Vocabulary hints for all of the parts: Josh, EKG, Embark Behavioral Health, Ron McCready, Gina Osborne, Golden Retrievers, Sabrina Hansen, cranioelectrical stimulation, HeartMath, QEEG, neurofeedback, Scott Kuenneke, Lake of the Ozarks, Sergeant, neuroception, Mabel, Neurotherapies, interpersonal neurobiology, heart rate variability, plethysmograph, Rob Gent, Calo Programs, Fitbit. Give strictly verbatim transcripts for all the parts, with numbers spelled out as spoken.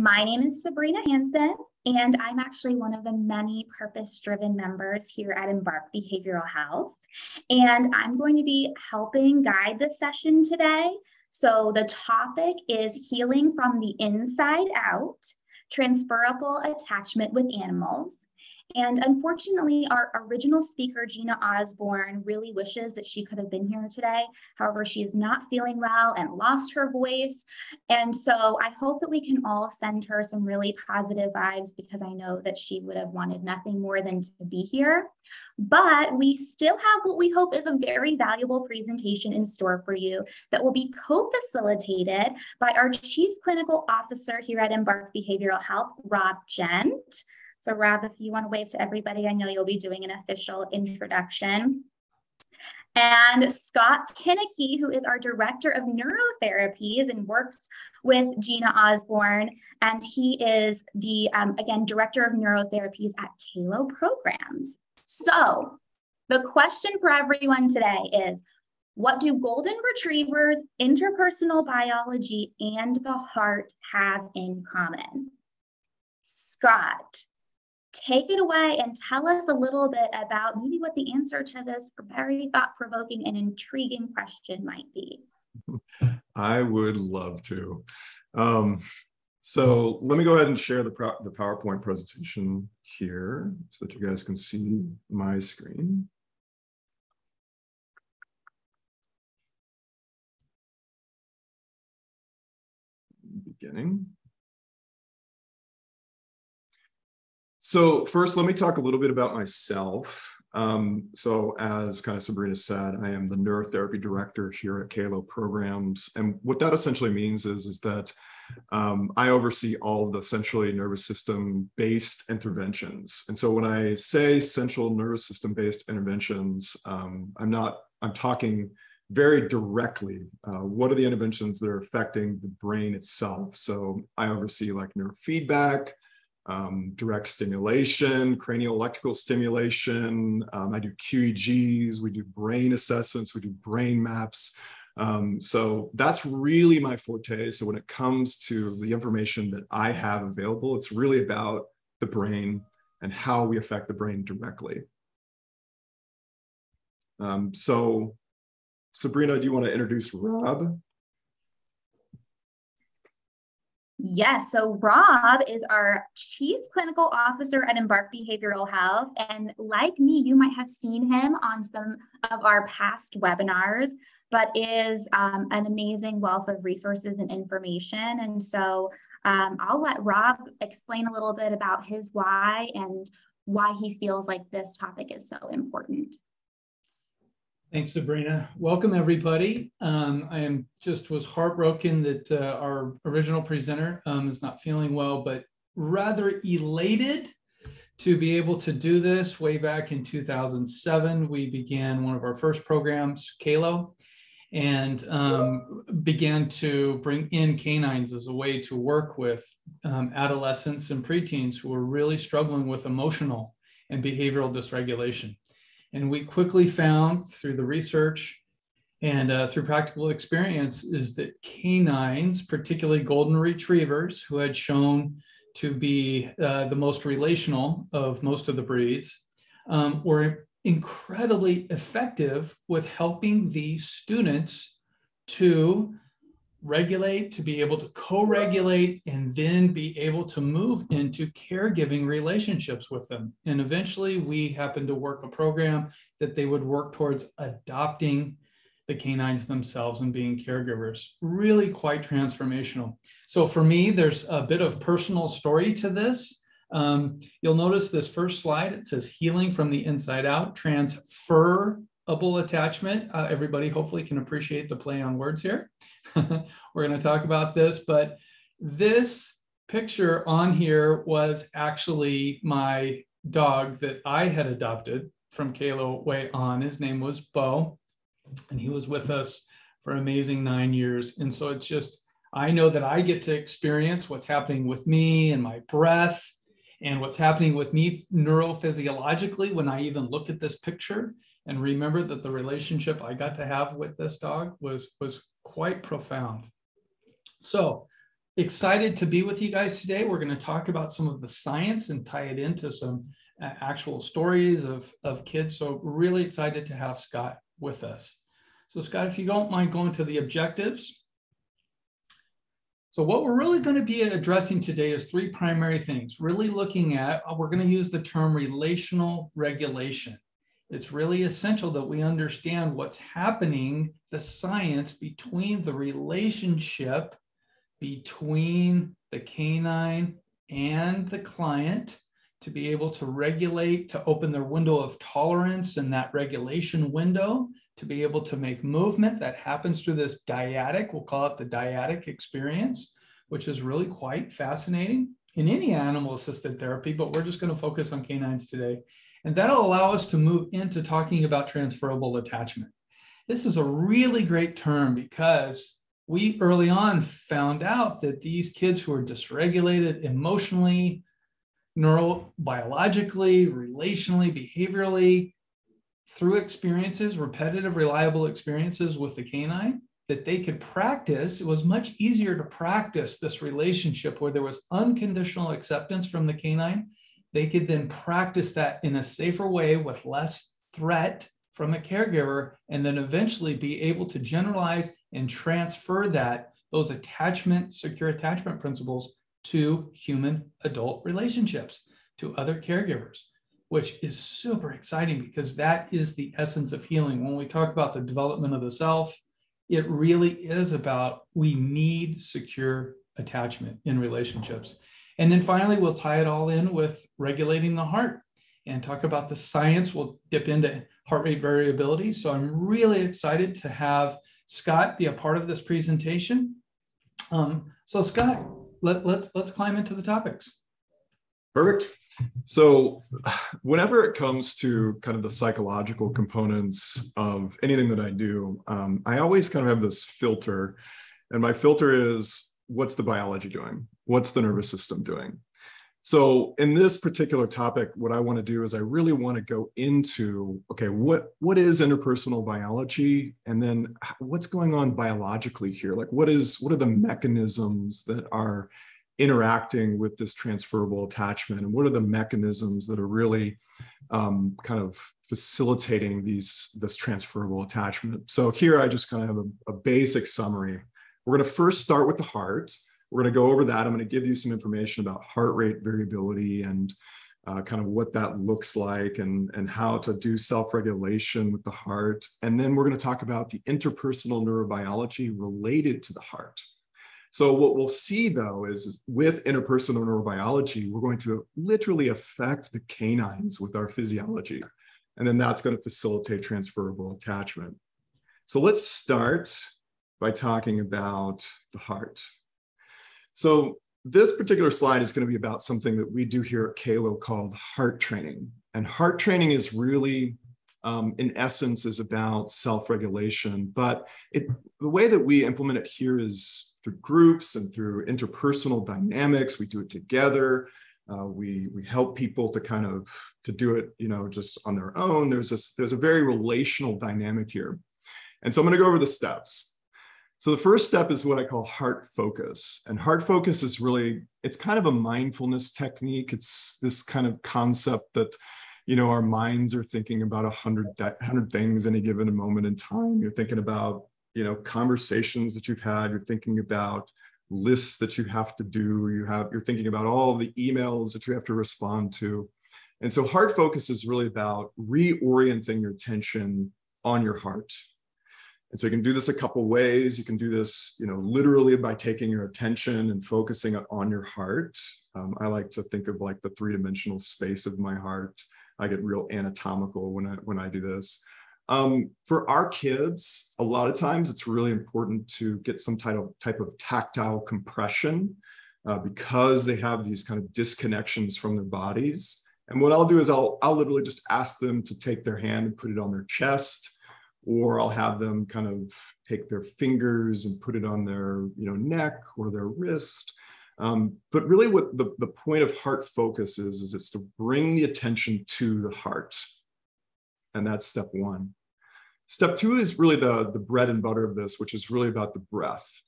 My name is Sabrina Hansen, and I'm actually one of the many purpose-driven members here at Embark Behavioral Health, and I'm going to be helping guide this session today. So the topic is healing from the inside out, transferable attachment with animals. And unfortunately, our original speaker, Gina Osborne, really wishes that she could have been here today. However, she is not feeling well and lost her voice. And so I hope that we can all send her some really positive vibes, because I know that she would have wanted nothing more than to be here. But we still have what we hope is a very valuable presentation in store for you that will be co-facilitated by our Chief Clinical Officer here at Embark Behavioral Health, Rob Gent. So Rob, if you want to wave to everybody, I know you'll be doing an official introduction. And Scott Kuenneke, who is our Director of Neurotherapies and works with Gina Osborne. And he is the, um, again, Director of Neurotherapies at Calo Programs. So the question for everyone today is, what do golden retrievers, interpersonal biology, and the heart have in common? Scott, take it away and tell us a little bit about maybe what the answer to this very thought-provoking and intriguing question might be. I would love to. Um, so let me go ahead and share the, the PowerPoint presentation here so that you guys can see my screen. Beginning. So first, let me talk a little bit about myself. Um, so as kind of Sabrina said, I am the neurotherapy director here at Calo Programs. And what that essentially means is, is that um, I oversee all of the centrally nervous system-based interventions. And so when I say central nervous system-based interventions, um, I'm not, I'm talking very directly. Uh, what are the interventions that are affecting the brain itself? So I oversee like neurofeedback, Um, direct stimulation, cranioelectrical stimulation. Um, I do Q E Gs, we do brain assessments, we do brain maps. Um, so that's really my forte. So when it comes to the information that I have available, it's really about the brain and how we affect the brain directly. Um, so Sabrina, do you want to introduce Rob? Yes, so Rob is our Chief Clinical Officer at Embark Behavioral Health, and like me, you might have seen him on some of our past webinars, but is um, an amazing wealth of resources and information. And so um, I'll let Rob explain a little bit about his why and why he feels like this topic is so important. Thanks, Sabrina. Welcome, everybody. Um, I am just was heartbroken that uh, our original presenter um, is not feeling well, but rather elated to be able to do this. Way back in two thousand seven, we began one of our first programs, Calo, and um, began to bring in canines as a way to work with um, adolescents and preteens who were really struggling with emotional and behavioral dysregulation. And we quickly found through the research and uh, through practical experience is that canines, particularly golden retrievers, who had shown to be uh, the most relational of most of the breeds, um, were incredibly effective with helping these students to regulate, to be able to co-regulate, and then be able to move into caregiving relationships with them. And eventually we happened to work a program that they would work towards adopting the canines themselves and being caregivers. Really quite transformational. So for me, there's a bit of personal story to this. Um, you'll notice this first slide, it says healing from the inside out, transfer attachment. Uh, everybody hopefully can appreciate the play on words here. We're going to talk about this, but this picture on here was actually my dog that I had adopted from Calo way on. His name was Bo, and he was with us for an amazing nine years. And so it's just, I know that I get to experience what's happening with me and my breath and what's happening with me neurophysiologically when I even look at this picture. And remember that the relationship I got to have with this dog was, was quite profound. So Excited to be with you guys today. We're going to talk about some of the science and tie it into some uh, actual stories of, of kids. So really excited to have Scott with us. So Scott, if you don't mind going to the objectives. So what we're really going to be addressing today is three primary things. Really looking at, we're going to use the term relational regulation. It's really essential that we understand what's happening, the science between the relationship between the canine and the client to be able to regulate, to open their window of tolerance and that regulation window, to be able to make movement that happens through this dyadic, we'll call it the dyadic experience, which is really quite fascinating in any animal assisted therapy, but we're just going to focus on canines today. And that'll allow us to move into talking about transferable attachment. This is a really great term because we early on found out that these kids who are dysregulated emotionally, neurobiologically, relationally, behaviorally, through experiences, repetitive, reliable experiences with the canine, that they could practice. It was much easier to practice this relationship where there was unconditional acceptance from the canine. They could then practice that in a safer way with less threat from a caregiver, and then eventually be able to generalize and transfer that, those attachment, secure attachment principles to human adult relationships, to other caregivers, which is super exciting because that is the essence of healing. When we talk about the development of the self, it really is about we need secure attachment in relationships. And then finally, we'll tie it all in with regulating the heart and talk about the science. We'll dip into heart rate variability. So I'm really excited to have Scott be a part of this presentation. Um, so Scott, let, let's, let's climb into the topics. Perfect. So whenever it comes to kind of the psychological components of anything that I do, um, I always kind of have this filter, and my filter is, what's the biology doing? What's the nervous system doing? So in this particular topic, what I want to do is I really want to go into, okay, what, what is interpersonal biology? And then what's going on biologically here? Like what is, what are the mechanisms that are interacting with this transferable attachment? And what are the mechanisms that are really um, kind of facilitating these, this transferable attachment? So here I just kind of have a, a basic summary. We're going to first start with the heart. We're going to go over that. I'm going to give you some information about heart rate variability and uh, kind of what that looks like and, and how to do self-regulation with the heart. And then we're going to talk about the interpersonal neurobiology related to the heart. So what we'll see, though, is with interpersonal neurobiology, we're going to literally affect the canines with our physiology. And then that's going to facilitate transferable attachment. So let's start by talking about the heart. So this particular slide is going to be about something that we do here at Calo called heart training. And heart training is really, um, in essence, is about self-regulation. But it, the way that we implement it here is through groups and through interpersonal dynamics. We do it together. Uh, we, we help people to kind of to do it, you know, just on their own. There's, this, there's a very relational dynamic here. And so I'm going to go over the steps. So the first step is what I call heart focus. And heart focus is really, it's kind of a mindfulness technique. It's this kind of concept that, you know, our minds are thinking about a hundred, hundred things any given moment in time. You're thinking about, you know, conversations that you've had. You're thinking about lists that you have to do. You have, you're thinking about all the emails that you have to respond to. And so heart focus is really about reorienting your attention on your heart. And so you can do this a couple ways. You can do this, you know, literally by taking your attention and focusing on your heart. Um, I like to think of like the three-dimensional space of my heart. I get real anatomical when I when I do this. Um, for our kids, a lot of times it's really important to get some type of type of tactile compression uh, because they have these kind of disconnections from their bodies. And what I'll do is I'll I'll literally just ask them to take their hand and put it on their chest. Or I'll have them kind of take their fingers and put it on their, you know, neck or their wrist. Um, but really what the, the point of heart focus is, is it's to bring the attention to the heart. And that's step one. Step two is really the, the bread and butter of this, which is really about the breath.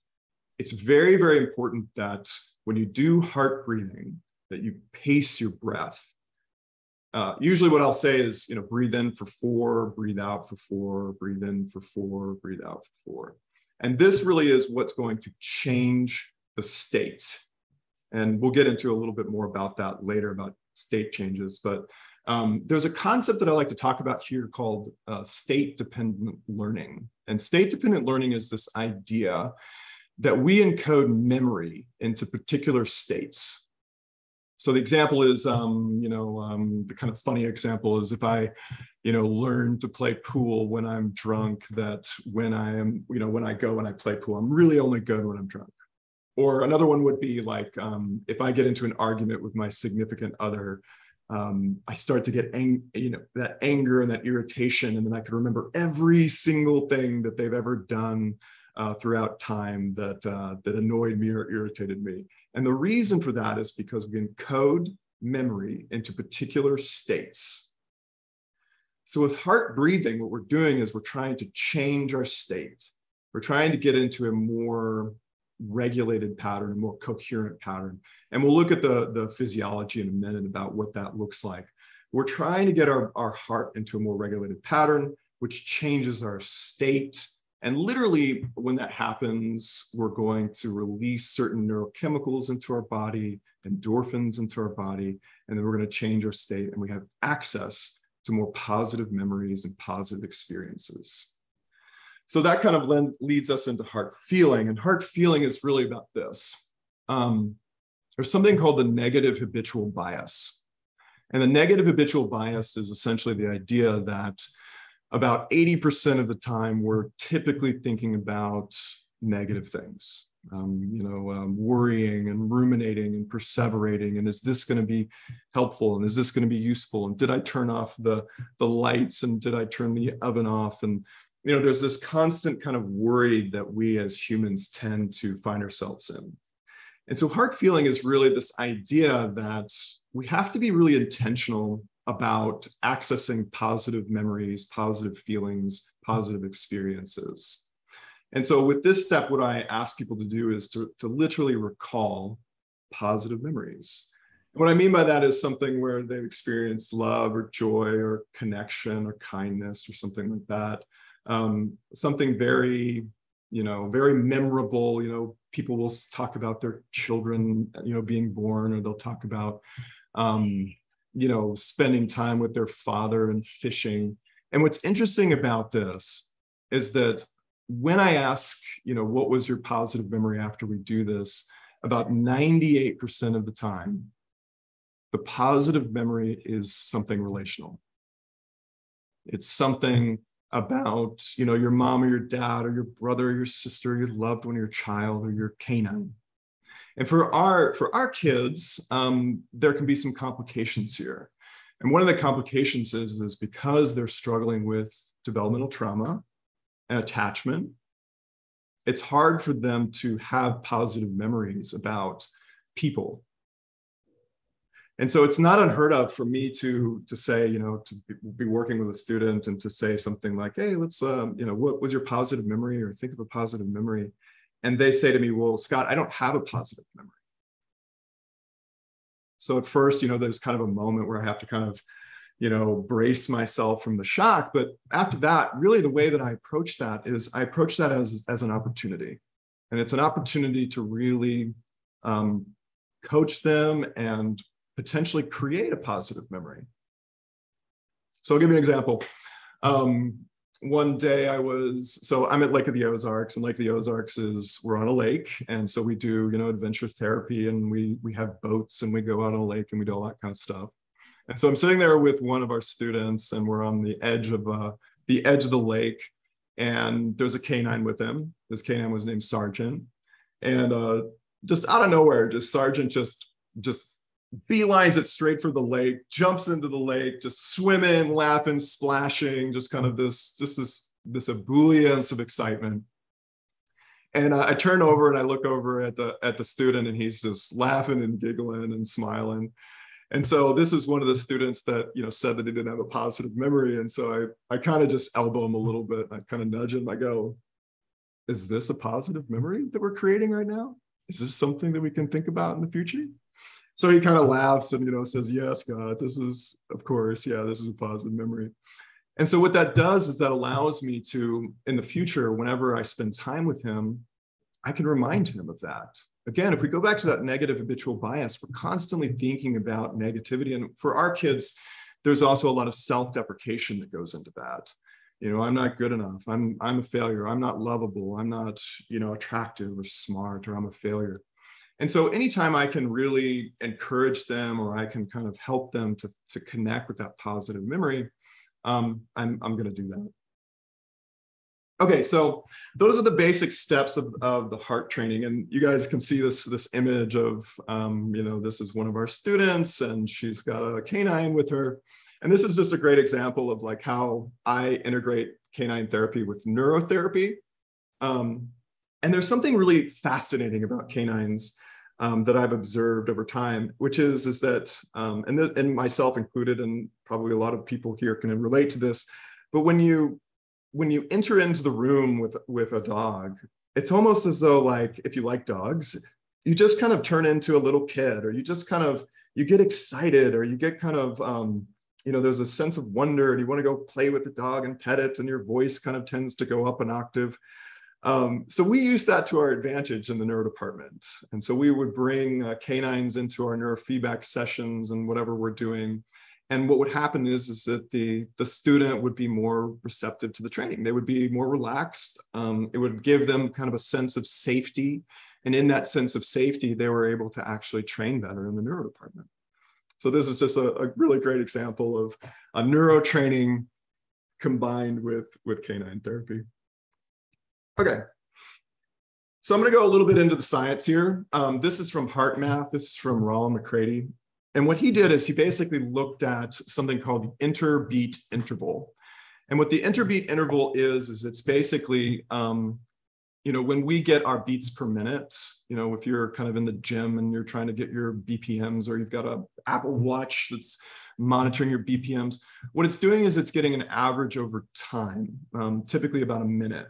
it's very, very important that when you do heart breathing, that you pace your breath. Uh, usually what I'll say is, you know, breathe in for four, breathe out for four, breathe in for four, breathe out for four. And this really is what's going to change the state. And we'll get into a little bit more about that later, about state changes. But um, there's a concept that I like to talk about here called uh, state-dependent learning. And state-dependent learning is this idea that we encode memory into particular states. So the example is, um, you know, um, the kind of funny example is if I, you know, learn to play pool when I'm drunk, that when I am, you know, when I go and I play pool, I'm really only good when I'm drunk. Or another one would be like, um, if I get into an argument with my significant other, um, I start to get, ang you know, that anger and that irritation. And then I can remember every single thing that they've ever done Uh, throughout time that, uh, that annoyed me or irritated me. And the reason for that is because we encode memory into particular states. So with heart breathing, what we're doing is we're trying to change our state. We're trying to get into a more regulated pattern, a more coherent pattern. And we'll look at the, the physiology in a minute about what that looks like. We're trying to get our, our heart into a more regulated pattern, which changes our state. And literally, when that happens, we're going to release certain neurochemicals into our body, endorphins into our body, and then we're going to change our state, and we have access to more positive memories and positive experiences. So that kind of lend, leads us into heart feeling, and heart feeling is really about this. Um, there's something called the negative habitual bias. And the negative habitual bias is essentially the idea that about eighty percent of the time, we're typically thinking about negative things, um, you know, um, worrying and ruminating and perseverating. And is this going to be helpful? And is this going to be useful? And did I turn off the, the lights? And did I turn the oven off? And, you know, there's this constant kind of worry that we as humans tend to find ourselves in. And so heart feeling is really this idea that we have to be really intentional about accessing positive memories, positive feelings, positive experiences. And so with this step, what I ask people to do is to, to literally recall positive memories. What I mean by that is something where they've experienced love or joy or connection or kindness or something like that. Um, something very, you know, very memorable. You know, people will talk about their children, you know, being born, or they'll talk about, um, you know, spending time with their father and fishing. And what's interesting about this is that when I ask, you know, what was your positive memory after we do this, about ninety-eight percent of the time, the positive memory is something relational. It's something about, you know, your mom or your dad or your brother or your sister, or your loved one, your child, or your canine. And for our, for our kids, um, there can be some complications here. And one of the complications is, is because they're struggling with developmental trauma and attachment, it's hard for them to have positive memories about people. And so it's not unheard of for me to, to say, you know, to be working with a student and to say something like, hey, let's, um, you know, what was your positive memory, or think of a positive memory. And they say to me, well, Scott, I don't have a positive memory. So at first, you know, there's kind of a moment where I have to kind of, you know, brace myself from the shock. But after that, really the way that I approach that is I approach that as, as an opportunity. And it's an opportunity to really um, coach them and potentially create a positive memory. So I'll give you an example. Um, One day I was, so I'm at Lake of the Ozarks, and Lake of the Ozarks is, we're on a lake. And so we do, you know, adventure therapy, and we, we have boats, and we go out on a lake, and we do all that kind of stuff. And so I'm sitting there with one of our students, and we're on the edge of, uh, the edge of the lake. And there's a canine with him. This canine was named Sergeant. And uh, just out of nowhere, just Sergeant just, just beelines it straight for the lake, jumps into the lake, just swimming, laughing, splashing, just kind of this, just this, this ebullience of excitement. And I, I turn over and I look over at the, at the student, and he's just laughing and giggling and smiling. And so this is one of the students that, you know, said that he didn't have a positive memory. And so I, I kind of just elbow him a little bit. I kind of nudge him. I go, is this a positive memory that we're creating right now? Is this something that we can think about in the future? So he kind of laughs and, you know, says, yes, God, this is, of course, yeah, this is a positive memory. And so what that does is that allows me to, in the future, whenever I spend time with him, I can remind him of that. Again, if we go back to that negative habitual bias, we're constantly thinking about negativity. And for our kids, there's also a lot of self-deprecation that goes into that. You know, I'm not good enough. I'm, I'm a failure. I'm not lovable. I'm not, you know, attractive or smart, or I'm a failure. And so anytime I can really encourage them, or I can kind of help them to, to connect with that positive memory, um, I'm, I'm going to do that. Okay, so those are the basic steps of, of the heart training. And you guys can see this, this image of, um, you know, this is one of our students and she's got a canine with her. And this is just a great example of like how I integrate canine therapy with neurotherapy. Um, and there's something really fascinating about canines um, that I've observed over time, which is, is that, um, and, th and myself included, and probably a lot of people here can relate to this, but when you, when you enter into the room with, with a dog, it's almost as though, like, if you like dogs, you just kind of turn into a little kid, or you just kind of, you get excited, or you get kind of, um, you know, there's a sense of wonder and you want to go play with the dog and pet it, and your voice kind of tends to go up an octave. Um, so we use that to our advantage in the neuro department. And so we would bring uh, canines into our neurofeedback sessions and whatever we're doing. And what would happen is, is that the, the student would be more receptive to the training. They would be more relaxed. Um, it would give them kind of a sense of safety. And in that sense of safety, they were able to actually train better in the neuro department. So this is just a, a really great example of a neuro training combined with, with canine therapy. Okay. So I'm going to go a little bit into the science here. Um, this is from HeartMath. This is from Ron McCready. And what he did is he basically looked at something called the interbeat interval. And what the interbeat interval is, is it's basically, um, you know, when we get our beats per minute, you know, if you're kind of in the gym and you're trying to get your B P Ms, or you've got an Apple Watch that's monitoring your B P Ms, what it's doing is it's getting an average over time, um, typically about a minute.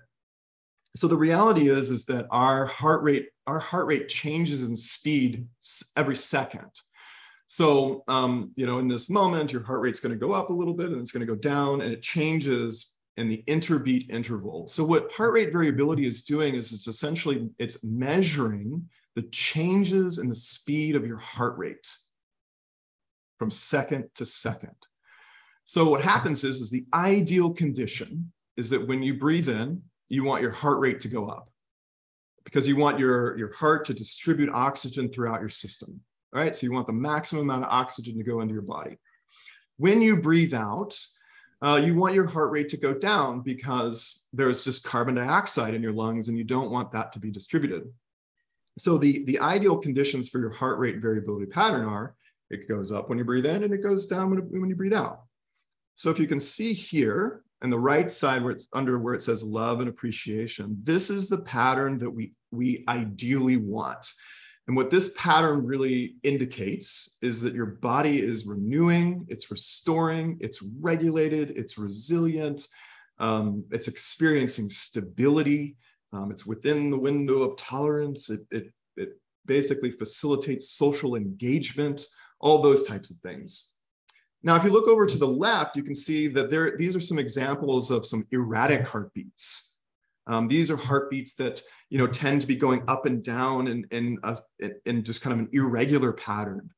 So the reality is, is that our heart rate, our heart rate changes in speed every second. So, um, you know, in this moment, your heart rate's going to go up a little bit and it's going to go down, and it changes in the interbeat interval. So what heart rate variability is doing is it's essentially, it's measuring the changes in the speed of your heart rate from second to second. So what happens is, is the ideal condition is that when you breathe in, you want your heart rate to go up because you want your, your heart to distribute oxygen throughout your system. All right, so you want the maximum amount of oxygen to go into your body. When you breathe out, uh, you want your heart rate to go down because there's just carbon dioxide in your lungs and you don't want that to be distributed. So the, the ideal conditions for your heart rate variability pattern are, it goes up when you breathe in and it goes down when, when you breathe out. So if you can see here on the right side where it's under where it says love and appreciation, this is the pattern that we, we ideally want. And what this pattern really indicates is that your body is renewing, it's restoring, it's regulated, it's resilient, um, it's experiencing stability, um, it's within the window of tolerance, it, it, it basically facilitates social engagement, all those types of things. Now, if you look over to the left, you can see that there, these are some examples of some erratic heartbeats. Um, these are heartbeats that, you know, tend to be going up and down in, in, a, in just kind of an irregular pattern.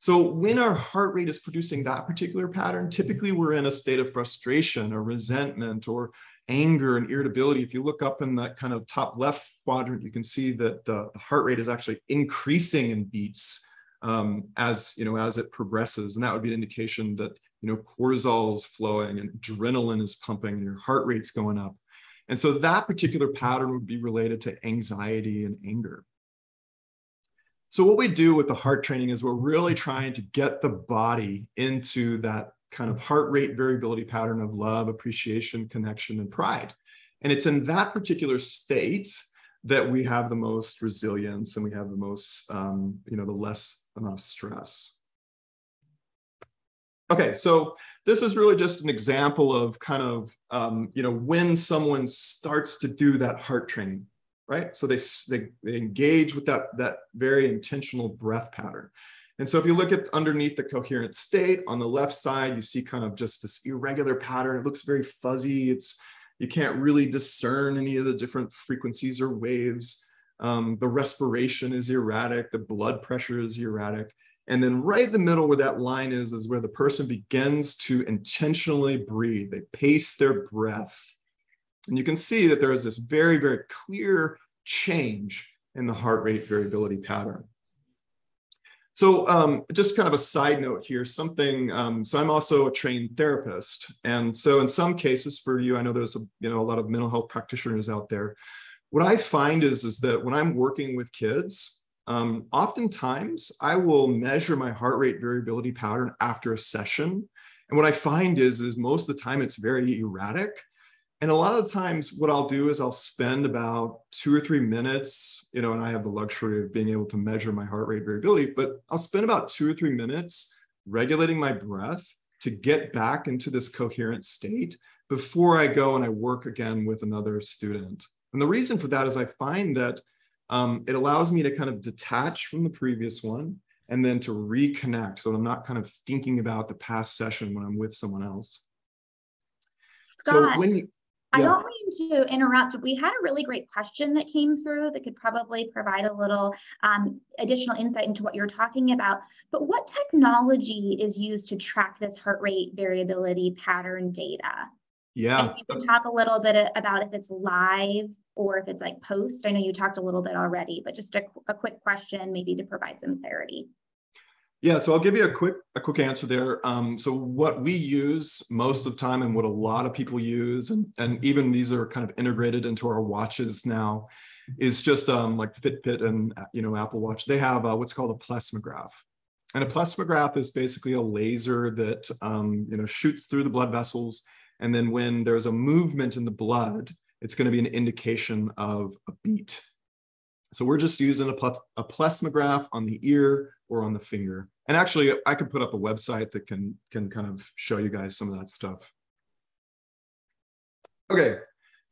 So when our heart rate is producing that particular pattern, typically we're in a state of frustration or resentment or anger and irritability. If you look up in that kind of top left quadrant, you can see that the heart rate is actually increasing in beats um, as, you know, as it progresses. And that would be an indication that, you know, cortisol is flowing and adrenaline is pumping and your heart rate's going up. And so that particular pattern would be related to anxiety and anger. So what we do with the heart training is we're really trying to get the body into that kind of heart rate variability pattern of love, appreciation, connection, and pride. And it's in that particular state that we have the most resilience and we have the most, um, you know, the less amount of stress. Okay, so this is really just an example of kind of, um, you know, when someone starts to do that heart training, right? So they, they, they engage with that, that very intentional breath pattern. And so if you look at underneath the coherent state on the left side, you see kind of just this irregular pattern. It looks very fuzzy. It's, you can't really discern any of the different frequencies or waves. Um, the respiration is erratic. The blood pressure is erratic. And then right in the middle where that line is, is where the person begins to intentionally breathe. They pace their breath. And you can see that there is this very, very clear change in the heart rate variability pattern. So um, just kind of a side note here, something, um, so I'm also a trained therapist. And so in some cases for you, I know there's a, you know, a lot of mental health practitioners out there. What I find is, is that when I'm working with kids, um, oftentimes I will measure my heart rate variability pattern after a session. And what I find is, is most of the time it's very erratic. And a lot of the times what I'll do is I'll spend about two or three minutes, you know, and I have the luxury of being able to measure my heart rate variability, but I'll spend about two or three minutes regulating my breath to get back into this coherent state before I go and I work again with another student. And the reason for that is I find that um, it allows me to kind of detach from the previous one and then to reconnect. So I'm not kind of thinking about the past session when I'm with someone else. Scott. So when you, I don't mean to interrupt. We had a really great question that came through that could probably provide a little um, additional insight into what you're talking about. But what technology is used to track this heart rate variability pattern data? Yeah. And you can talk a little bit about if it's live or if it's like post. I know you talked a little bit already, but just a, a quick question maybe to provide some clarity. Yeah, so I'll give you a quick a quick answer there. Um, so what we use most of the time and what a lot of people use, and, and even these are kind of integrated into our watches now, is just um, like Fitbit and you know Apple Watch. They have uh, what's called a plethysmograph. And a plethysmograph is basically a laser that um, you know shoots through the blood vessels. And then when there's a movement in the blood, it's going to be an indication of a beat. So we're just using a, pleth a plethysmograph on the ear or on the finger. And actually, I could put up a website that can, can kind of show you guys some of that stuff. Okay,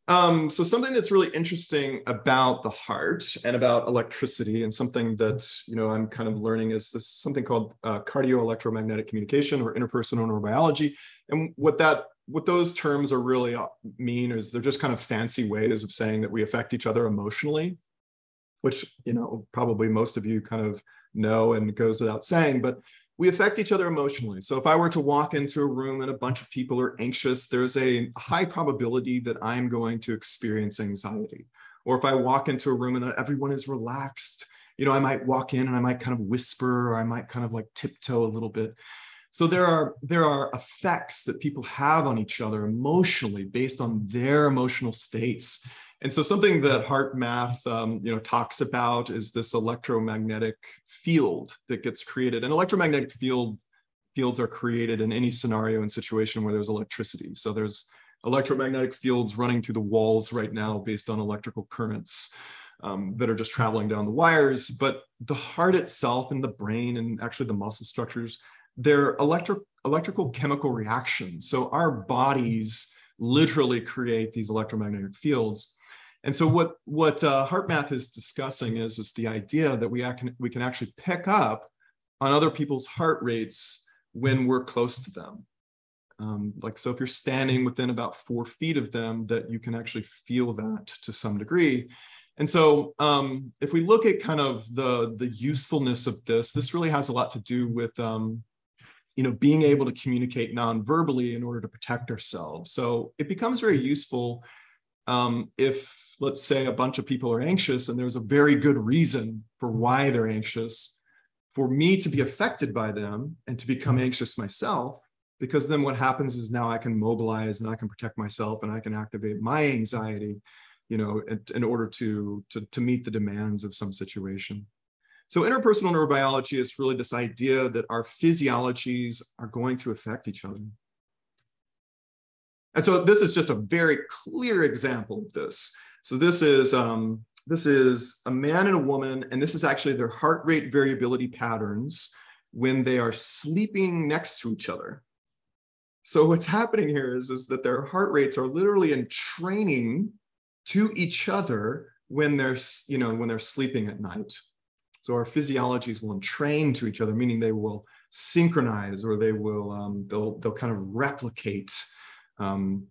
um, so something that's really interesting about the heart and about electricity, and something that you know I'm kind of learning is this something called uh, cardioelectromagnetic communication or interpersonal neurobiology. And what that what those terms are really mean is they're just kind of fancy ways of saying that we affect each other emotionally, which, you know, probably most of you kind of know and goes without saying, but we affect each other emotionally. So if I were to walk into a room and a bunch of people are anxious, there's a high probability that I'm going to experience anxiety. Or if I walk into a room and everyone is relaxed, you know, I might walk in and I might kind of whisper, or I might kind of like tiptoe a little bit. So there are, there are effects that people have on each other emotionally based on their emotional states. And so something that HeartMath um, you know, talks about is this electromagnetic field that gets created. And electromagnetic field, fields are created in any scenario and situation where there's electricity. So there's electromagnetic fields running through the walls right now based on electrical currents um, that are just traveling down the wires. But the heart itself and the brain and actually the muscle structures, they're electric, electrical chemical reactions. So our bodies literally create these electromagnetic fields. And so what, what uh, HeartMath is discussing is, is the idea that we, act, we can actually pick up on other people's heart rates when we're close to them. Um, like, so if you're standing within about four feet of them, that you can actually feel that to some degree. And so um, if we look at kind of the, the usefulness of this, this really has a lot to do with um, you know, being able to communicate non-verbally in order to protect ourselves. So it becomes very useful um, if, let's say a bunch of people are anxious and there's a very good reason for why they're anxious, for me to be affected by them and to become anxious myself, because then what happens is now I can mobilize and I can protect myself and I can activate my anxiety, you know, in, in order to, to, to meet the demands of some situation. So interpersonal neurobiology is really this idea that our physiologies are going to affect each other. And so this is just a very clear example of this. So this is, um, this is a man and a woman, and this is actually their heart rate variability patterns when they are sleeping next to each other. So what's happening here is, is that their heart rates are literally in training to each other when they're, you know, when they're sleeping at night. So our physiologies will entrain to each other, meaning they will synchronize, or they will, um, they'll, they'll kind of replicate um,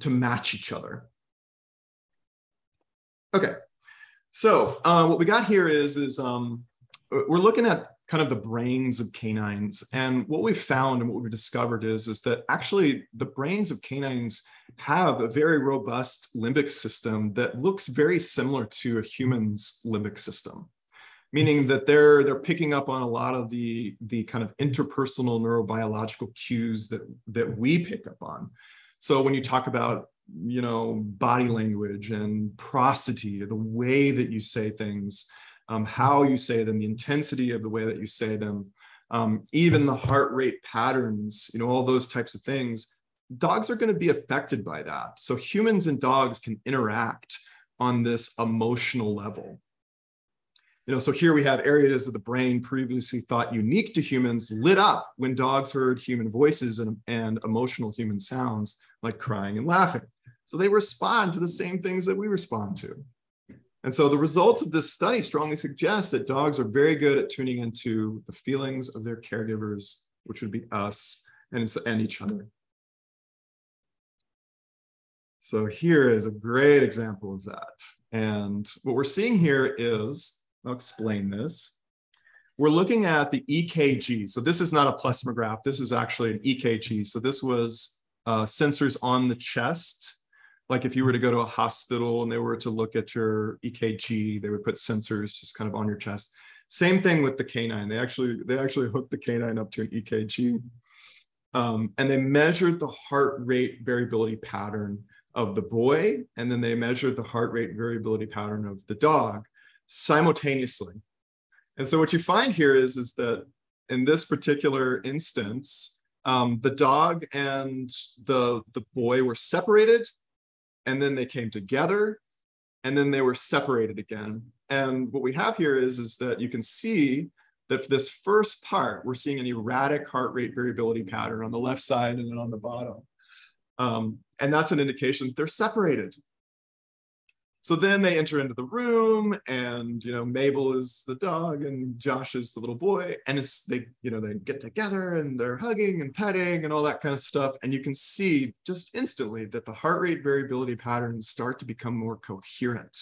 to match each other. Okay, so uh, what we got here is, is um, we're looking at kind of the brains of canines. And what we've found and what we've discovered is, is that actually the brains of canines have a very robust limbic system that looks very similar to a human's limbic system, meaning that they're, they're picking up on a lot of the, the kind of interpersonal neurobiological cues that, that we pick up on. So when you talk about, you know, body language and prosody, the way that you say things, Um, how you say them, the intensity of the way that you say them, um, even the heart rate patterns, you know, all those types of things, dogs are going to be affected by that. So humans and dogs can interact on this emotional level. You know, so here we have areas of the brain previously thought unique to humans lit up when dogs heard human voices and, and emotional human sounds like crying and laughing. So they respond to the same things that we respond to. And so the results of this study strongly suggest that dogs are very good at tuning into the feelings of their caregivers, which would be us and, and each other. So here is a great example of that. And what we're seeing here is, I'll explain this. We're looking at the E K G. So this is not a plethysmograph. This is actually an E K G. So this was uh, sensors on the chest. Like if you were to go to a hospital and they were to look at your E K G, they would put sensors just kind of on your chest. Same thing with the canine. They actually, they actually hooked the canine up to an E K G. Um, and they measured the heart rate variability pattern of the boy. And then they measured the heart rate variability pattern of the dog simultaneously. And so what you find here is, is that in this particular instance, um, the dog and the, the boy were separated. And then they came together, and then they were separated again. And what we have here is, is that you can see that for this first part, we're seeing an erratic heart rate variability pattern on the left side and then on the bottom. Um, and that's an indication that they're separated. So then they enter into the room, and, you know, Mabel is the dog and Josh is the little boy. And it's, they, you know, they get together and they're hugging and petting and all that kind of stuff. And you can see just instantly that the heart rate variability patterns start to become more coherent.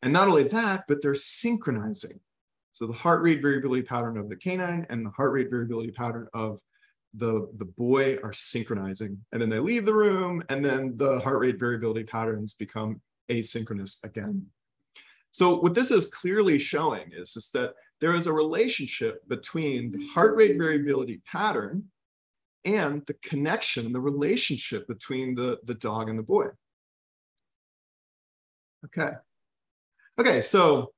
And not only that, but they're synchronizing. So the heart rate variability pattern of the canine and the heart rate variability pattern of the, the boy are synchronizing. And then they leave the room, and then the heart rate variability patterns become asynchronous again. So what this is clearly showing is, is that there is a relationship between the heart rate variability pattern and the connection, the relationship between the, the dog and the boy. Okay. Okay, so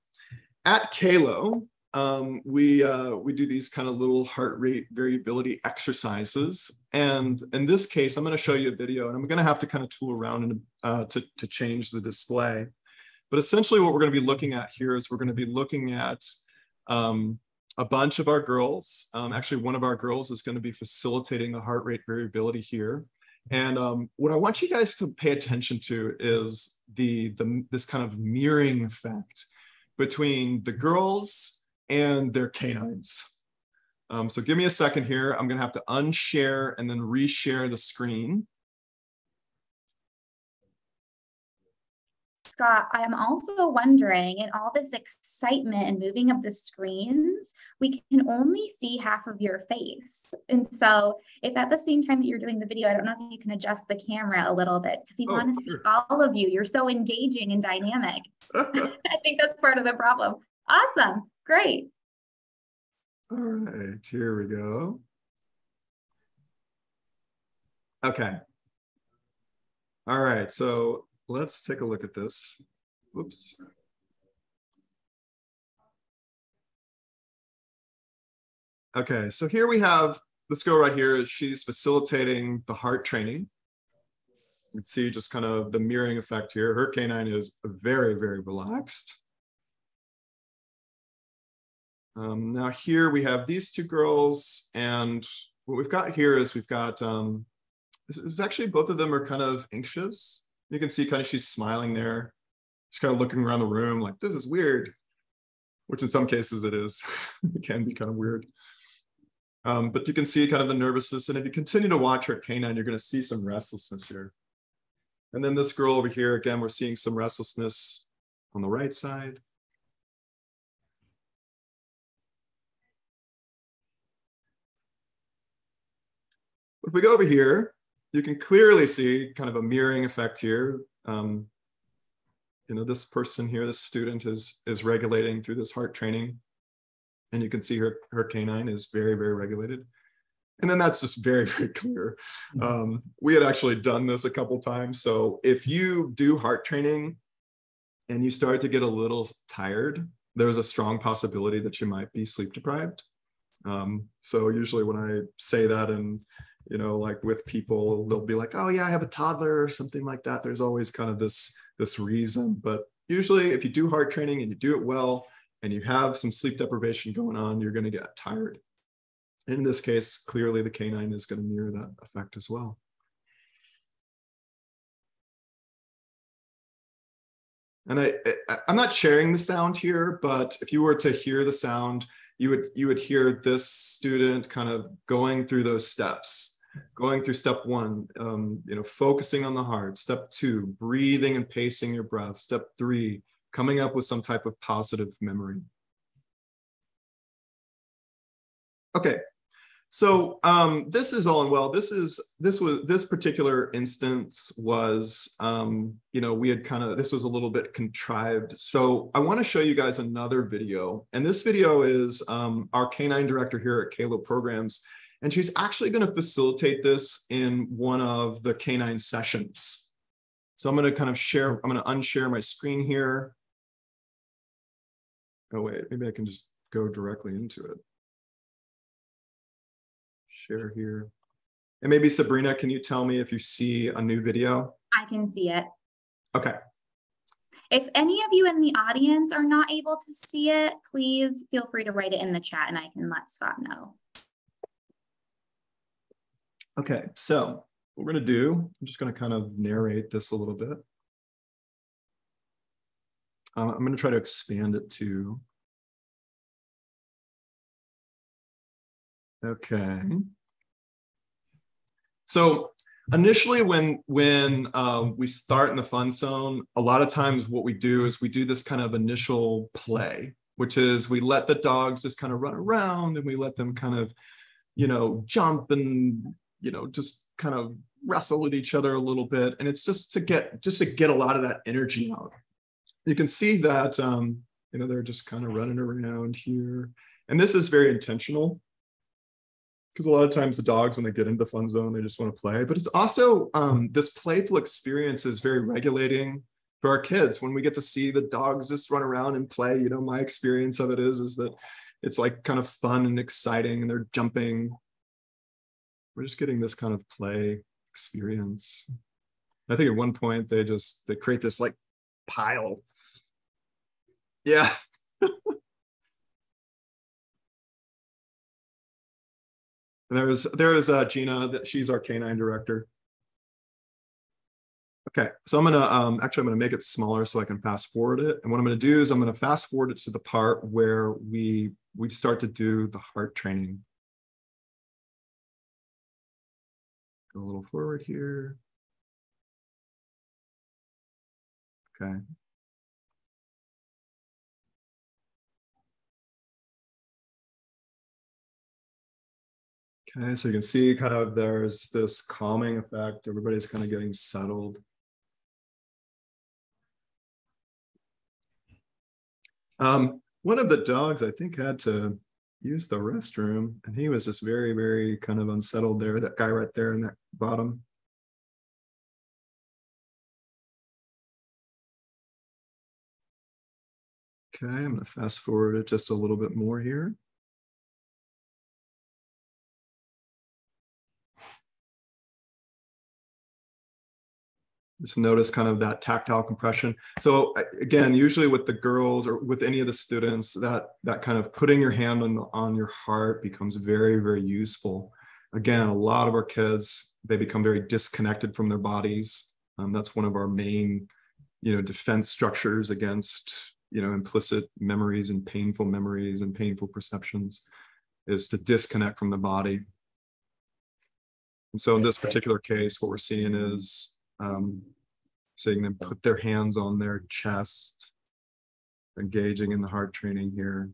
at Calo, um, we, uh, we do these kind of little heart rate variability exercises. And in this case, I'm going to show you a video, and I'm going to have to kind of tool around and, uh, to, to change the display. But essentially what we're going to be looking at here is we're going to be looking at um, a bunch of our girls. Um, actually, one of our girls is going to be facilitating the heart rate variability here. And um, what I want you guys to pay attention to is the, the this kind of mirroring effect between the girls and their canines. Um, so give me a second here. I'm going to have to unshare and then reshare the screen. Scott, I am also wondering, in all this excitement and moving of the screens, we can only see half of your face. And so if at the same time that you're doing the video, I don't know if you can adjust the camera a little bit, because we oh, want to sure. see all of you. You're so engaging and dynamic. I think that's part of the problem. Awesome. Great. All right, here we go. Okay. All right, so let's take a look at this. Whoops. Okay, so here we have this girl right here. She's facilitating the heart training. You can see just kind of the mirroring effect here. Her canine is very, very relaxed. Um, now here we have these two girls, and what we've got here is we've got um, This is actually, both of them are kind of anxious. You can see kind of she's smiling there. She's kind of looking around the room like, this is weird, which in some cases it is. It can be kind of weird. Um, but you can see kind of the nervousness. And if you continue to watch her canine, you're going to see some restlessness here. And then this girl over here, again, we're seeing some restlessness on the right side. If we go over here, you can clearly see kind of a mirroring effect here. Um, you know, this person here, this student is, is regulating through this heart training. And you can see her, her canine is very, very regulated. And then that's just very, very clear. Um, we had actually done this a couple times. So if you do heart training and you start to get a little tired, there's a strong possibility that you might be sleep deprived. Um, so usually when I say that, and, you know, like with people, they'll be like, oh yeah, I have a toddler or something like that. There's always kind of this, this reason, but usually if you do heart training and you do it well, and you have some sleep deprivation going on, you're going to get tired. And in this case, clearly the canine is going to mirror that effect as well. And I, I, I'm not sharing the sound here, but if you were to hear the sound, you would, you would hear this student kind of going through those steps, going through step one, um, you know, focusing on the heart, step two, breathing and pacing your breath, step three, coming up with some type of positive memory. Okay, so um, this is all in well. This is this was this particular instance was um, you know we had kind of this was a little bit contrived. So I want to show you guys another video, and this video is um, our canine director here at Calo Programs, and she's actually going to facilitate this in one of the canine sessions. So I'm going to kind of share. I'm going to unshare my screen here. Oh, wait, maybe I can just go directly into it. Share here. And maybe Sabrina, can you tell me if you see a new video? I can see it. Okay. If any of you in the audience are not able to see it, please feel free to write it in the chat and I can let Scott know. Okay, so what we're going to do, I'm just going to kind of narrate this a little bit. Uh, I'm going to try to expand it to. Okay. So initially, when, when uh, we start in the fun zone, a lot of times what we do is we do this kind of initial play, which is we let the dogs just kind of run around and we let them kind of, you know, jump and, you know, just kind of wrestle with each other a little bit. And it's just to get, just to get a lot of that energy out. You can see that, um, you know, they're just kind of running around here. And this is very intentional because a lot of times the dogs, when they get into the fun zone, they just want to play. But it's also, um, this playful experience is very regulating for our kids. When we get to see the dogs just run around and play, you know, my experience of it is, is that it's like kind of fun and exciting and they're jumping. We're just getting this kind of play experience. I think at one point they just, they create this like pile. Yeah. And there was, there was uh, Gina, that she's our canine director. Okay, so I'm gonna, um, actually I'm gonna make it smaller so I can fast forward it. And what I'm gonna do is I'm gonna fast forward it to the part where we, we start to do the heart training. Go a little forward here. Okay. Okay, so you can see kind of there's this calming effect. Everybody's kind of getting settled. Um, one of the dogs, I think, had to used the restroom, and he was just very, very kind of unsettled there, that guy right there in that bottom. Okay, I'm gonna fast forward it just a little bit more here. Just notice kind of that tactile compression. So again, usually with the girls or with any of the students, that that kind of putting your hand on, the, on your heart becomes very, very useful. Again, a lot of our kids, they become very disconnected from their bodies. Um, that's one of our main, you know, defense structures against, you know, implicit memories and painful memories and painful perceptions, is to disconnect from the body. And so in this particular case, what we're seeing is um, seeing them put their hands on their chest, engaging in the heart training here.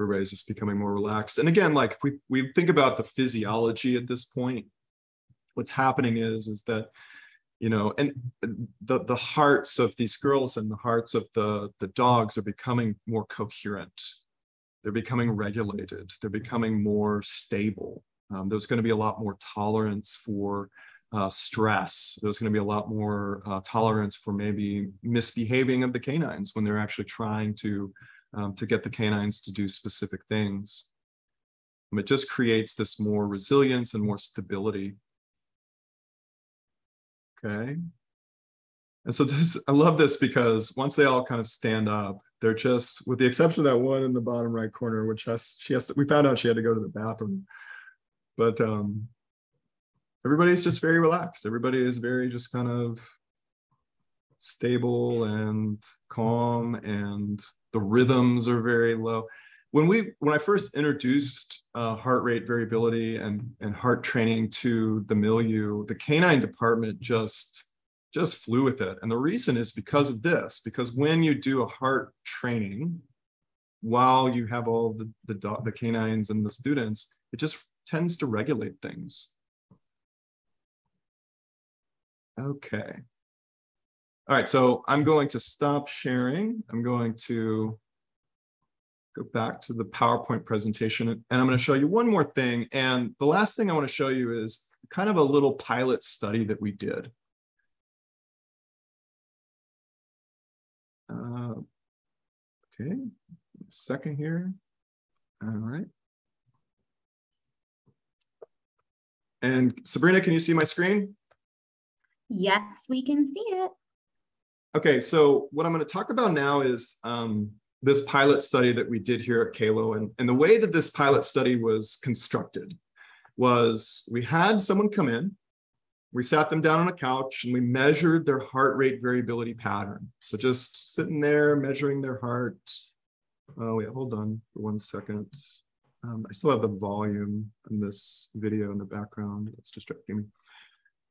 Everybody's just becoming more relaxed. And again, like if we, we think about the physiology at this point, what's happening is, is that, you know, and the, the hearts of these girls and the hearts of the, the dogs are becoming more coherent. They're becoming regulated. They're becoming more stable. Um, there's going to be a lot more tolerance for uh, stress. There's going to be a lot more uh, tolerance for maybe misbehaving of the canines when they're actually trying to, um, to get the canines to do specific things. And it just creates this more resilience and more stability. Okay. And so this, I love this because once they all kind of stand up, they're just, with the exception of that one in the bottom right corner, which has, she has to, we found out she had to go to the bathroom, but um, everybody's just very relaxed. Everybody is very just kind of stable and calm, and the rhythms are very low. When we, when I first introduced uh, heart rate variability and, and heart training to the milieu, the canine department just, just flew with it. And the reason is because of this, because when you do a heart training, while you have all the, the, the canines and the students, it just tends to regulate things. Okay. All right, so I'm going to stop sharing. I'm going to go back to the PowerPoint presentation, and I'm going to show you one more thing. And the last thing I want to show you is kind of a little pilot study that we did. Uh, okay, second here. All right. And Sabrina, can you see my screen? Yes, we can see it. Okay, so what I'm going to talk about now is um, this pilot study that we did here at Calo. And, and the way that this pilot study was constructed was we had someone come in, we sat them down on a couch, and we measured their heart rate variability pattern. So just sitting there measuring their heart. Oh wait, hold on for one second. Um, I still have the volume in this video in the background. It's distracting me.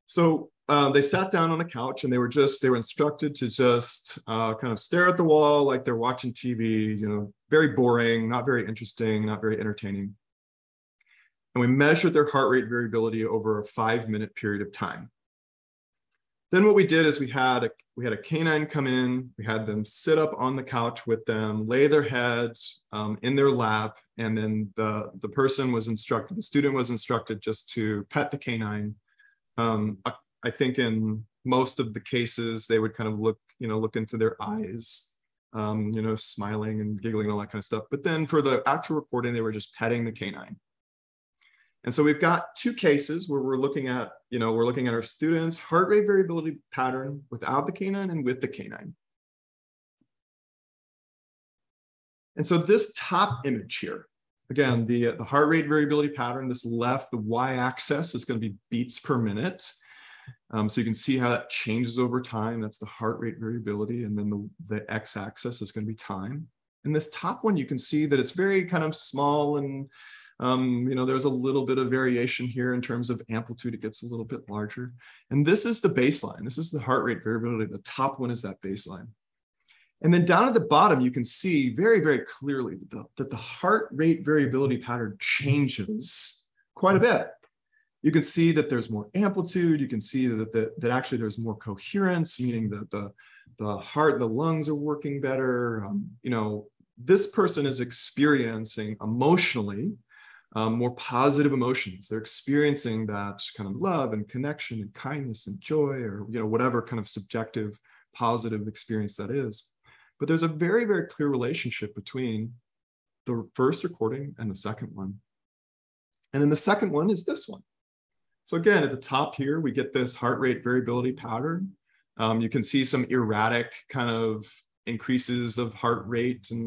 So uh, they sat down on a couch, and they were just, they were instructed to just uh, kind of stare at the wall like they're watching T V, you know, very boring, not very interesting, not very entertaining. And we measured their heart rate variability over a five minute period of time. Then what we did is we had a, we had a canine come in, we had them sit up on the couch with them, lay their head um, in their lap, and then the, the person was instructed, the student was instructed just to pet the canine. Um, I, I think in most of the cases, they would kind of look, you know, look into their eyes, um, you know, smiling and giggling and all that kind of stuff. But then for the actual recording, they were just petting the canine. And so we've got two cases where we're looking at, you know, we're looking at our students' heart rate variability pattern without the canine and with the canine. And so this top image here, again, the, the heart rate variability pattern, this left, the y-axis is going to be beats per minute. Um, so you can see how that changes over time. That's the heart rate variability. And then the, the x-axis is going to be time. And this top one, you can see that it's very kind of small, and Um, you know, there's a little bit of variation here in terms of amplitude. It gets a little bit larger. And this is the baseline. This is the heart rate variability. The top one is that baseline. And then down at the bottom, you can see very, very clearly the, that the heart rate variability pattern changes quite a bit. You can see that there's more amplitude. You can see that, that, that actually there's more coherence, meaning that the, the heart, the lungs are working better. Um, you know, this person is experiencing emotionally Um, more positive emotions. They're experiencing that kind of love and connection and kindness and joy, or, you know, whatever kind of subjective positive experience that is. But there's a very, very clear relationship between the first recording and the second one. And then the second one is this one. So again, at the top here, we get this heart rate variability pattern. Um, you can see some erratic kind of increases of heart rate. And,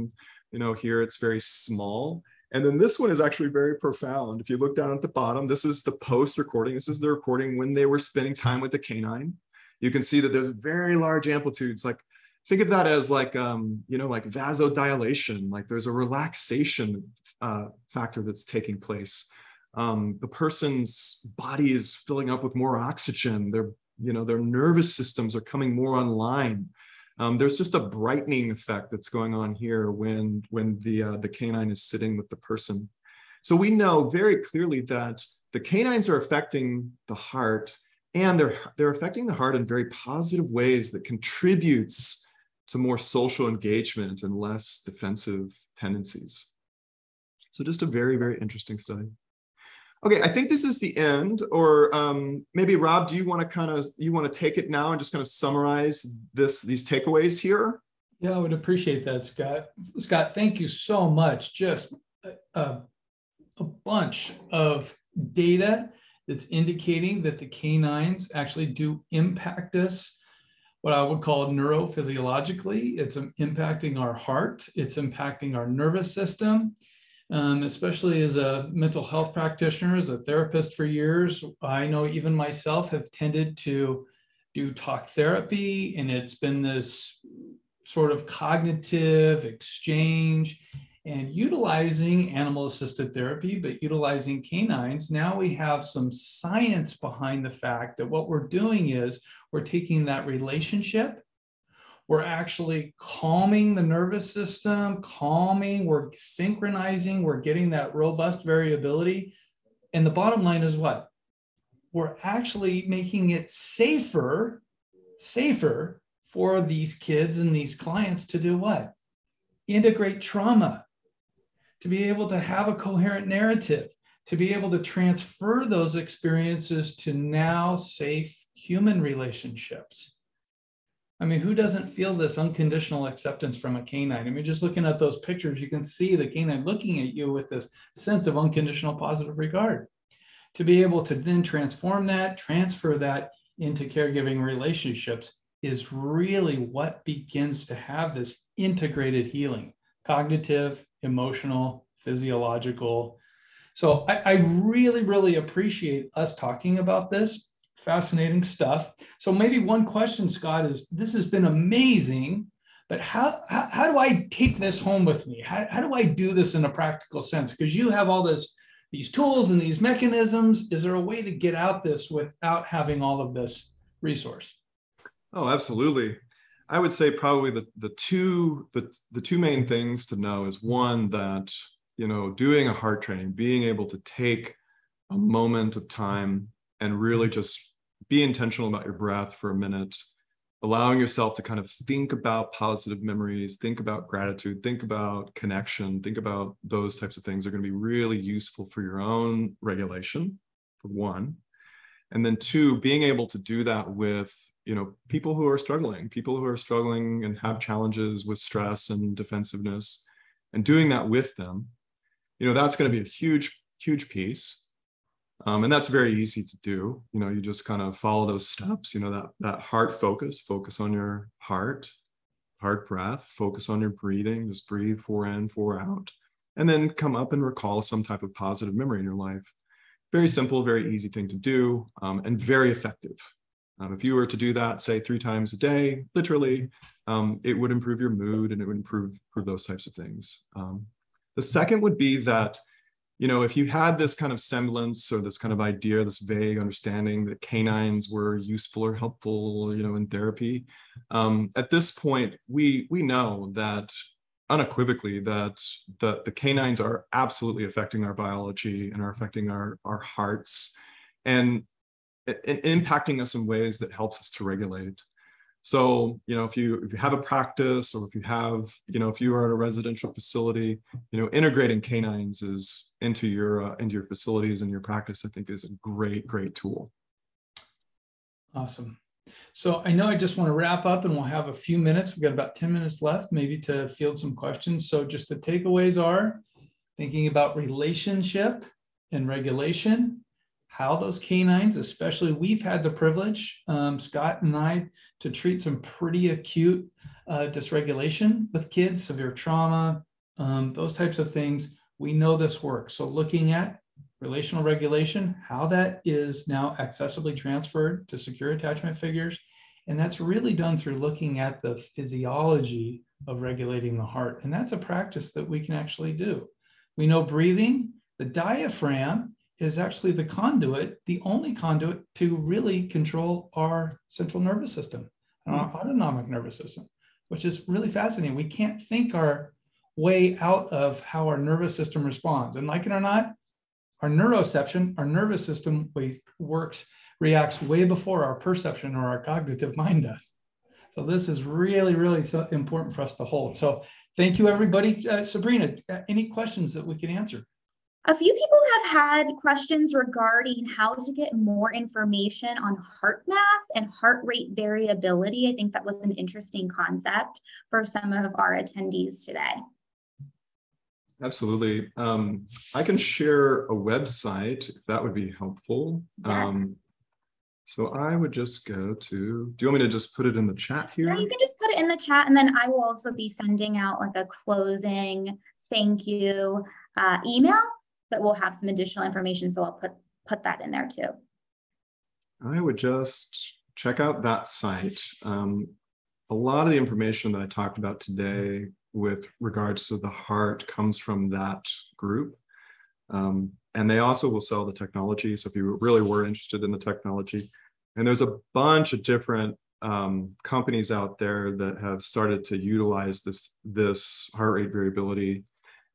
you know, here it's very small. And then this one is actually very profound. If you look down at the bottom, this is the post recording. This is the recording when they were spending time with the canine. You can see that there's very large amplitudes. Like, think of that as like, um, you know, like vasodilation, like there's a relaxation uh, factor that's taking place. Um, the person's body is filling up with more oxygen. Their, you know, their nervous systems are coming more online. Um, there's just a brightening effect that's going on here when, when the, uh, the canine is sitting with the person. So we know very clearly that the canines are affecting the heart, and they're, they're affecting the heart in very positive ways that contributes to more social engagement and less defensive tendencies. So just a very, very interesting study. Okay, I think this is the end, or um, maybe Rob, do you want to kind of you want to take it now and just kind of summarize this these takeaways here? Yeah, I would appreciate that, Scott. Scott, thank you so much. Just a, a bunch of data that's indicating that the canines actually do impact us, what I would call neurophysiologically. It's impacting our heart. It's impacting our nervous system. Um, especially as a mental health practitioner, as a therapist for years, I know even myself have tended to do talk therapy, and it's been this sort of cognitive exchange and utilizing animal-assisted therapy, but utilizing canines. Now we have some science behind the fact that what we're doing is we're taking that relationship. We're actually calming the nervous system, calming, we're synchronizing, we're getting that robust variability. And the bottom line is what? We're actually making it safer, safer for these kids and these clients to do what? Integrate trauma, to be able to have a coherent narrative, to be able to transfer those experiences to now safe human relationships. I mean, who doesn't feel this unconditional acceptance from a canine? I mean, just looking at those pictures, you can see the canine looking at you with this sense of unconditional positive regard. To be able to then transform that, transfer that into caregiving relationships is really what begins to have this integrated healing, cognitive, emotional, physiological. So I, I really, really appreciate us talking about this. Fascinating stuff. So maybe one question, Scott, is this has been amazing, but how, how, how do I take this home with me? How, how do I do this in a practical sense? Because you have all this, these tools and these mechanisms. Is there a way to get out this without having all of this resource? Oh, absolutely. I would say probably the, the, two, the, the two main things to know is one, that, you know, doing a heart training, being able to take a moment of time and really just be intentional about your breath for a minute, allowing yourself to kind of think about positive memories, think about gratitude, think about connection, think about those types of things are going to be really useful for your own regulation, for one. And then two, being able to do that with, you know, people who are struggling, people who are struggling and have challenges with stress and defensiveness, and doing that with them, you know, that's going to be a huge, huge piece. Um, and that's very easy to do. You know, you just kind of follow those steps, you know, that, that heart focus, focus on your heart, heart breath, focus on your breathing, just breathe four in, four out, and then come up and recall some type of positive memory in your life. Very simple, very easy thing to do, um, and very effective. Um, if you were to do that, say, three times a day, literally, um, it would improve your mood and it would improve, improve those types of things. Um, the second would be that, you know, if you had this kind of semblance or this kind of idea, this vague understanding that canines were useful or helpful, you know, in therapy, um, at this point, we we know that unequivocally that the, the canines are absolutely affecting our biology and are affecting our, our hearts and, and impacting us in ways that helps us to regulate. So, you know, if you, if you have a practice, or if you have, you know, if you are at a residential facility, you know, integrating canines is into your, uh, into your facilities and your practice, I think is a great, great tool. Awesome. So I know I just want to wrap up, and we'll have a few minutes. We've got about ten minutes left, maybe to field some questions. So just the takeaways are thinking about relationship and regulation, how those canines, especially we've had the privilege, um, Scott and I, to treat some pretty acute uh, dysregulation with kids, severe trauma, um, those types of things. We know this works. So looking at relational regulation, how that is now accessibly transferred to secure attachment figures. And that's really done through looking at the physiology of regulating the heart. And that's a practice that we can actually do. We know breathing, the diaphragm is actually the conduit, the only conduit to really control our central nervous system, and our autonomic nervous system, which is really fascinating. We can't think our way out of how our nervous system responds. And like it or not, our neuroception, our nervous system works, reacts way before our perception or our cognitive mind does. So this is really, really so important for us to hold. So thank you, everybody. Uh, Sabrina, any questions that we can answer? A few people have had questions regarding how to get more information on HeartMath and heart rate variability. I think that was an interesting concept for some of our attendees today. Absolutely. Um, I can share a website if that would be helpful. Yes. Um, so I would just go to, do you want me to just put it in the chat here? Yeah, you can just put it in the chat, and then I will also be sending out like a closing thank you uh, email that will have some additional information. So I'll put, put that in there too. I would just check out that site. Um, a lot of the information that I talked about today with regards to the heart comes from that group. Um, and they also will sell the technology. So if you really were interested in the technology, and there's a bunch of different um, companies out there that have started to utilize this, this heart rate variability.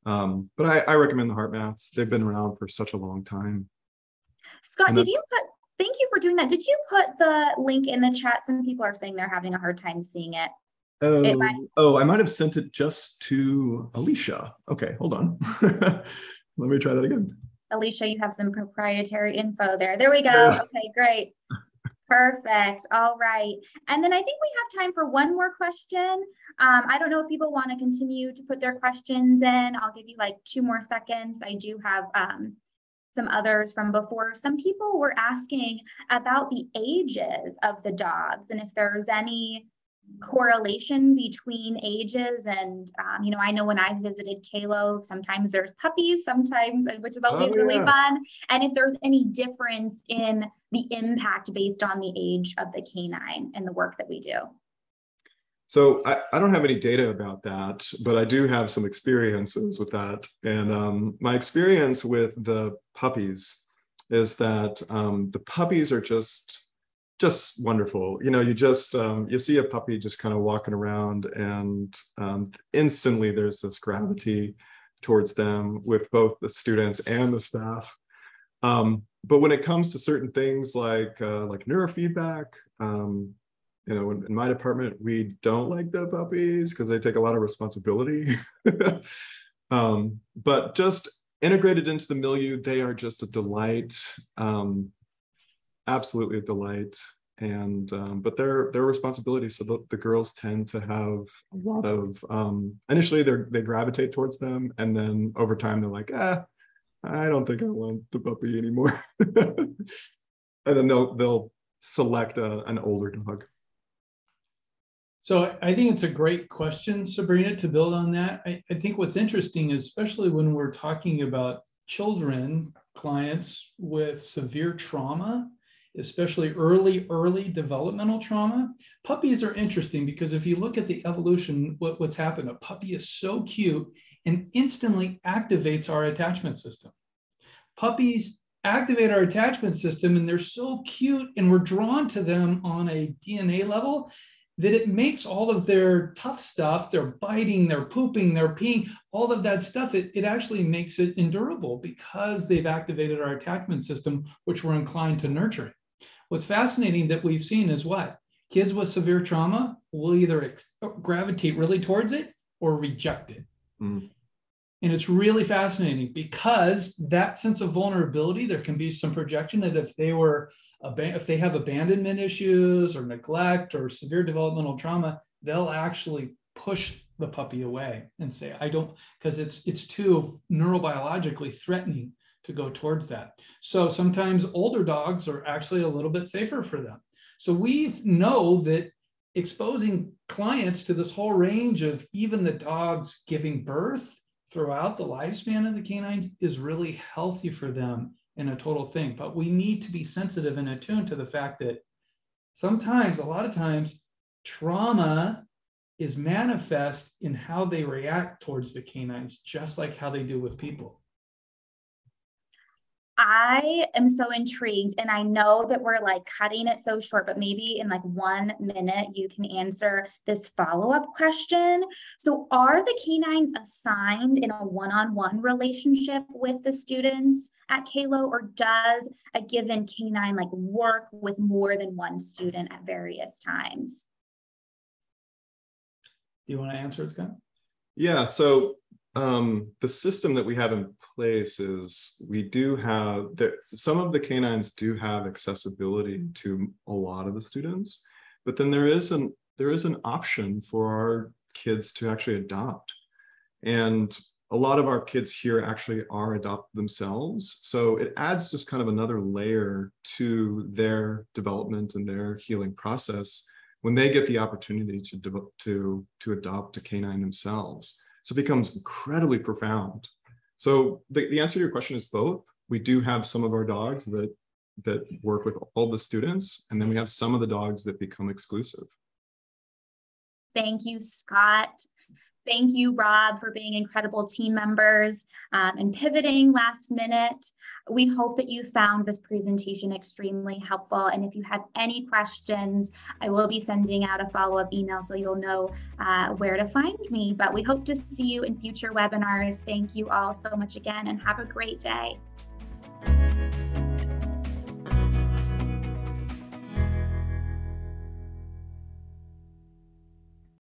Um, but I, I recommend the HeartMath. They've been around for such a long time. Scott, did you put, thank you for doing that. Did you put the link in the chat? Some people are saying they're having a hard time seeing it. Oh, it might, oh, I might have sent it just to Alicia. Okay, hold on. Let me try that again. Alicia, you have some proprietary info there. There we go. Yeah. Okay, great. Perfect. All right. And then I think we have time for one more question. Um, I don't know if people want to continue to put their questions in. I'll give you like two more seconds. I do have um, some others from before. Some people were asking about the ages of the dogs and if there's any correlation between ages. And, um, you know, I know when I visited Calo, sometimes there's puppies, sometimes, which is always oh, yeah. really fun. And if there's any difference in the impact based on the age of the canine and the work that we do. So I, I don't have any data about that, but I do have some experiences with that. And um, my experience with the puppies is that um, the puppies are just Just wonderful. You know, you just, um, you see a puppy just kind of walking around, and um, instantly there's this gravity towards them with both the students and the staff. Um, but when it comes to certain things like, uh, like neurofeedback, um, you know, in, in my department, we don't like the puppies because they take a lot of responsibility. um, but just integrated into the milieu, they are just a delight. Um, Absolutely a delight, and um, but their their responsibility. So the, the girls tend to have a lot of um, initially they they gravitate towards them, and then over time they're like, ah, I don't think I want the puppy anymore, and then they'll they'll select a, an older dog. So I think it's a great question, Sabrina, to build on that. I, I think what's interesting, especially when we're talking about children, clients with severe trauma, especially early, early developmental trauma. Puppies are interesting because if you look at the evolution, what, what's happened, a puppy is so cute and instantly activates our attachment system. Puppies activate our attachment system, and they're so cute and we're drawn to them on a D N A level that it makes all of their tough stuff, their biting, their pooping, their peeing, all of that stuff, it, it actually makes it endurable because they've activated our attachment system, which we're inclined to nurture. What's fascinating that we've seen is what? Kids with severe trauma will either gravitate really towards it or reject it. Mm. And it's really fascinating because that sense of vulnerability, there can be some projection that if they were, if they have abandonment issues or neglect or severe developmental trauma, they'll actually push the puppy away and say, I don't, because it's, it's too neurobiologically threatening to go towards that. So sometimes older dogs are actually a little bit safer for them. So we know that exposing clients to this whole range of even the dogs giving birth throughout the lifespan of the canines is really healthy for them in a total thing. But we need to be sensitive and attuned to the fact that sometimes, a lot of times, trauma is manifest in how they react towards the canines, just like how they do with people. I am so intrigued, and I know that we're like cutting it so short, but maybe in like one minute you can answer this follow-up question. So are the canines assigned in a one-on-one relationship with the students at Calo, or does a given canine like work with more than one student at various times? Do you want to answer, Scott? Yeah, so Um, the system that we have in place is we do have there, some of the canines do have accessibility to a lot of the students, but then there is an there is an option for our kids to actually adopt, and a lot of our kids here actually are adopt themselves. So it adds just kind of another layer to their development and their healing process when they get the opportunity to to to adopt a canine themselves. So it becomes incredibly profound. So the, the answer to your question is both. We do have some of our dogs that, that work with all the students, and then we have some of the dogs that become exclusive. Thank you, Scott. Thank you, Rob, for being incredible team members um, and pivoting last minute. We hope that you found this presentation extremely helpful. And if you have any questions, I will be sending out a follow-up email so you'll know uh, where to find me. But we hope to see you in future webinars. Thank you all so much again, and have a great day.